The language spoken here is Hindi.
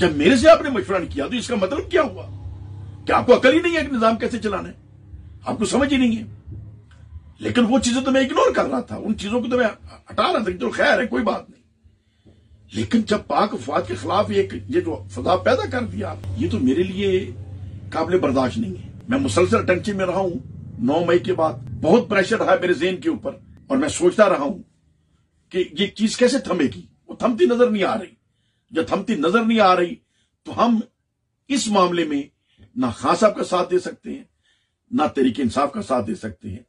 जब मेरे से आपने मशवरा नहीं किया तो इसका मतलब क्या हुआ कि आपको अकल ही नहीं है कि निजाम कैसे चलाना है, आपको समझ ही नहीं है। लेकिन वो चीजें तो मैं इग्नोर कर रहा था, उन चीजों को तो मैं हटा रहा था, तो खैर है कोई बात नहीं। लेकिन जब पाक अफवाज के खिलाफ ये जो फजा पैदा कर दिया, ये तो मेरे लिए काबिल बर्दाश्त नहीं है। मैं मुसलसल टंकी में रहा हूँ 9 मई के बाद, बहुत प्रेशर रहा मेरे जेहन के ऊपर और मैं सोचता रहा हूँ कि ये चीज कैसे थमेगी, वो थमती नजर नहीं आ रही। जब थमती नजर नहीं आ रही तो हम इस मामले में ना खान साहब का साथ दे सकते हैं, ना तहरीक इंसाफ का साथ दे सकते हैं,